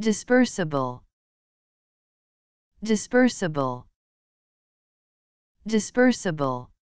Dispersible, dispersible, dispersible.